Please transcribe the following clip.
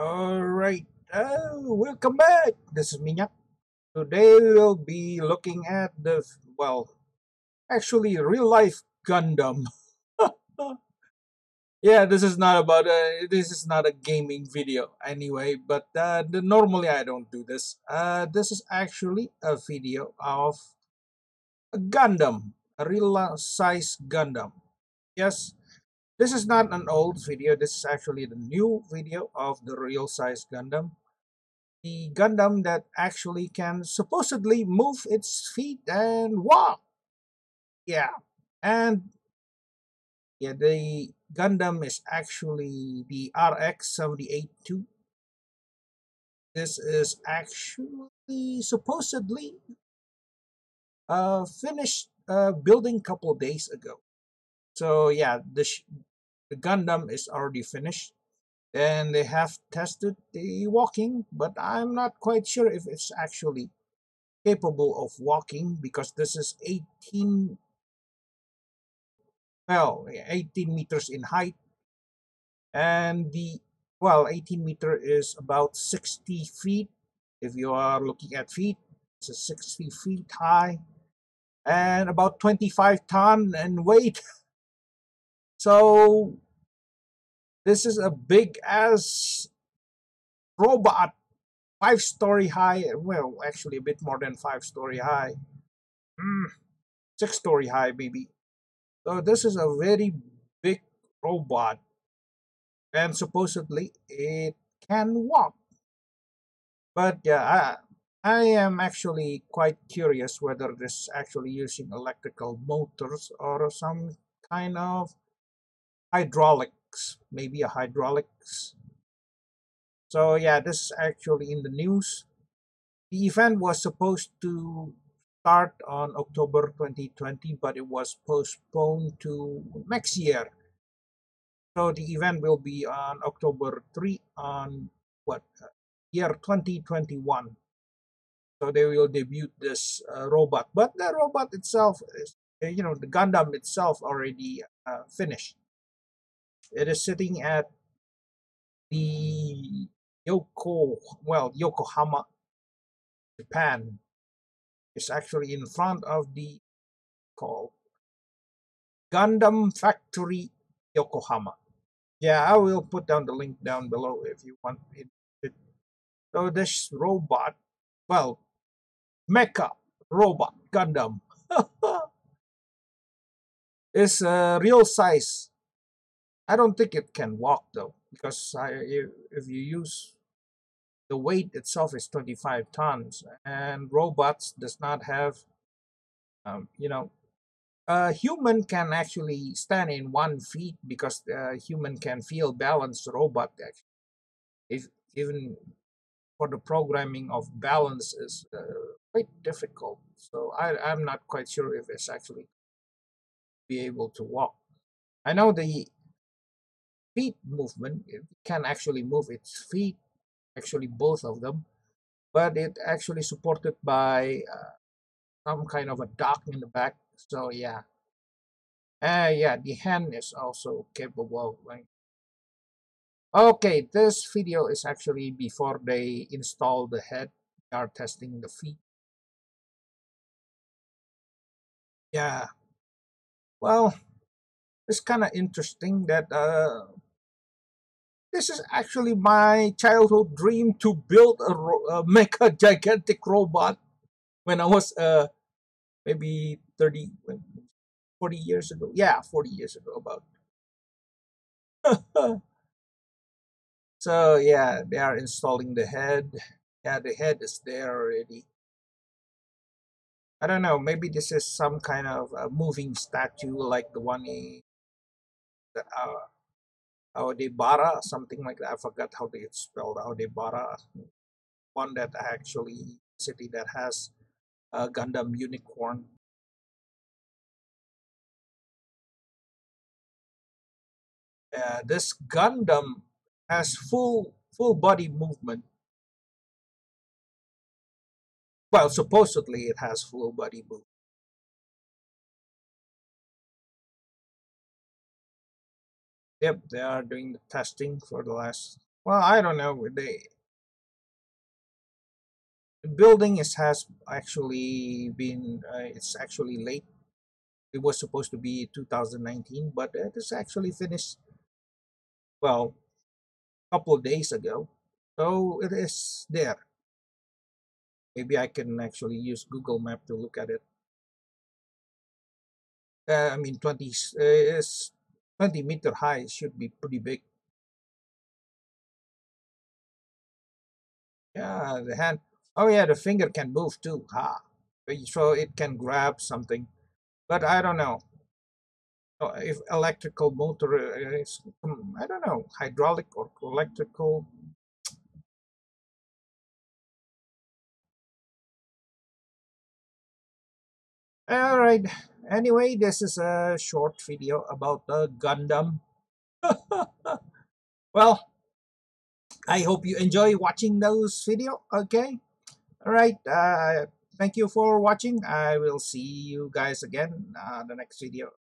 Alright, welcome back! This is Minyak. Today we'll be looking at the, well, actually real-life Gundam. Yeah, this is not a gaming video anyway, but normally I don't do this. This is actually a video of a Gundam, a real-size Gundam. Yes. This is not an old video, this is actually the new video of the real size Gundam. The Gundam that actually can supposedly move its feet and walk. Yeah, and yeah, the Gundam is actually the RX-78-2. This is actually supposedly finished building a couple days ago. So yeah, the Gundam is already finished, and they have tested the walking, but I'm not quite sure if it's actually capable of walking, because this is 18 meters in height, and the, well, 18 meter is about 60 feet, if you are looking at feet, it's a 60 feet high, and about 25 ton in weight. So, this is a big-ass robot, 5-story high, well, actually a bit more than 5-story high, 6-story high, maybe. So, this is a very big robot, and supposedly it can walk. But, yeah, I am actually quite curious whether this is actually using electrical motors or some kind of hydraulics, maybe a hydraulics. So yeah, this is actually in the news. The event was supposed to start on October 2020, but it was postponed to next year. So the event will be on October 3 on what year 2021. So they will debut this robot, but the robot itself is, you know, the Gundam itself already finished. It is sitting at the Yokohama, Japan. It's actually in front of the called Gundam Factory Yokohama. Yeah, I will put down the link down below if you want it. So this robot, well, mecha robot Gundam, is a real size. I don't think it can walk though, because if you use the weight itself is 25 tons, and robots does not have, you know, a human can actually stand in 1 foot because a human can feel balance. Robot actually, if even for the programming of balance is quite difficult. So I'm not quite sure if it's actually be able to walk. I know the feet movement, it can actually move its feet, actually both of them, but it actually supported by some kind of a dock in the back. So yeah, yeah, the hand is also capable of, right? Okay, this video is actually before they install the head, they are testing the feet. Yeah, well, it's kind of interesting that this is actually my childhood dream to build a mecha gigantic robot when I was maybe 40 years ago. Yeah, 40 years ago about. So yeah, they are installing the head. Yeah, the head is there already. I don't know, maybe this is some kind of a moving statue like the one in Odebara, something like that. I forgot how they spelled Odebara. One that actually city that has a Gundam unicorn. This Gundam has full body movement. Well, supposedly it has full body movement. Yep, they are doing the testing for the last Well, I don't know. The building has actually been, it's actually late. It was supposed to be 2019, but it is actually finished, well, a couple of days ago. So it is there. Maybe I can actually use Google Map to look at it. I mean, 20 meter high. It should be pretty big. Yeah, the hand. Oh yeah, the finger can move too. Ha! So it can grab something, but I don't know. If electrical motor is, I don't know, hydraulic or electrical. All right. Anyway, this is a short video about the Gundam. Well, I hope you enjoy watching those videos. Okay. All right. Thank you for watching. I will see you guys again the next video.